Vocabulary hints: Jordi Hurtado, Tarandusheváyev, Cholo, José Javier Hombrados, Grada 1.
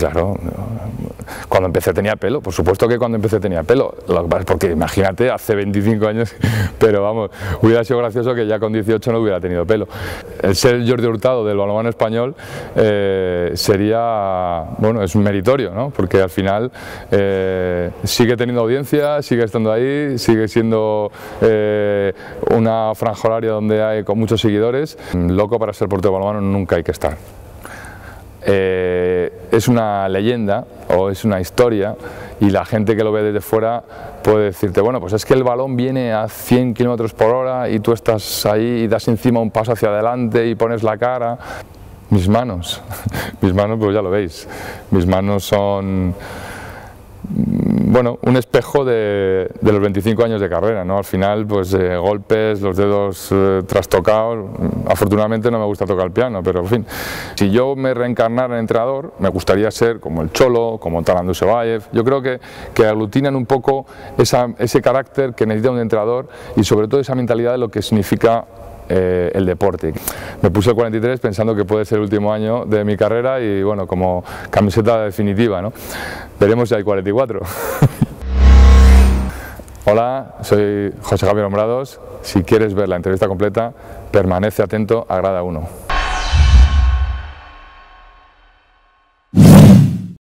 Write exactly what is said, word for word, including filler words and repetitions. sí, claro. Cuando empecé tenía pelo, por supuesto que cuando empecé tenía pelo, porque imagínate, hace veinticinco años, pero vamos, hubiera sido gracioso que ya con dieciocho no hubiera tenido pelo. El ser Jordi Hurtado del balonmano español eh, sería, bueno, es un meritorio, ¿no? Porque al final eh, sigue teniendo audiencia, sigue estando ahí, sigue siendo eh, una franja horaria donde hay con muchos seguidores. Loco para ser portero de balonmano nunca hay que estar. Eh, es una leyenda o es una historia y la gente que lo ve desde fuera puede decirte, bueno, pues es que el balón viene a cien kilómetros por hora y tú estás ahí y das encima un paso hacia adelante y pones la cara. Mis manos, mis manos pues ya lo veis, mis manos son, bueno, un espejo de, de los veinticinco años de carrera, ¿no? Al final, pues eh, golpes, los dedos eh, trastocados. Afortunadamente no me gusta tocar el piano, pero en fin. Si yo me reencarnara en entrenador, me gustaría ser como el Cholo, como Tarandusheváyev. Yo creo que, que aglutinan un poco esa, ese carácter que necesita un entrenador y sobre todo esa mentalidad de lo que significa Eh, el deporte. Me puse el cuarenta y tres pensando que puede ser el último año de mi carrera y bueno, como camiseta definitiva, ¿no? Veremos si hay cuarenta y cuatro. Hola, soy José Javier Hombrados. Si quieres ver la entrevista completa, permanece atento a Grada uno.